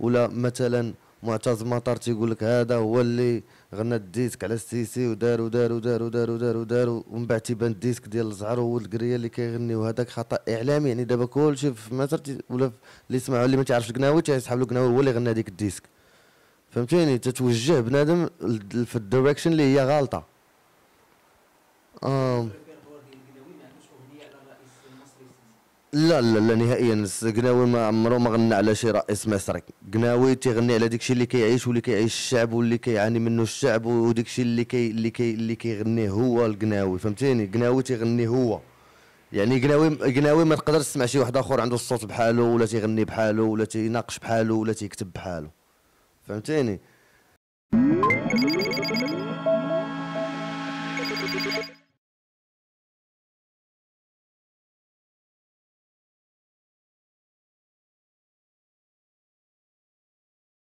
ولا مثلا معتز مطر تيقول لك هذا هو اللي غنى الديسك على السيسي ودار ودار ودار ودار ودار ودار ومن بعد تيبان الديسك ديال الزعر هو الكريه اللي كيغني، وهذاك خطا اعلامي. يعني دابا كلشي في مصر ولا اللي سمعوا اللي ما تيعرفش لكناوي تيسحب له كناوي هو اللي غنى هذيك الديسك، فهمتيني؟ تتوجه بنادم في الدايركشن اللي هي غالطه. لا لا لا نهائيا، قناوي ما عمرو ما غنى على شي رئيس مصري. قناوي تيغني على داكشي اللي كيعيش واللي كيعيش الشعب واللي كيعاني منه الشعب، وداكشي اللي كيغنيه هو القناوي، فهمتيني؟ قناوي تيغني هو، يعني قناوي ما تقدرش تسمع شي واحد اخر عنده الصوت بحاله ولا تيغني بحاله ولا تيناقش بحاله ولا تيكتب بحاله، فهمتيني؟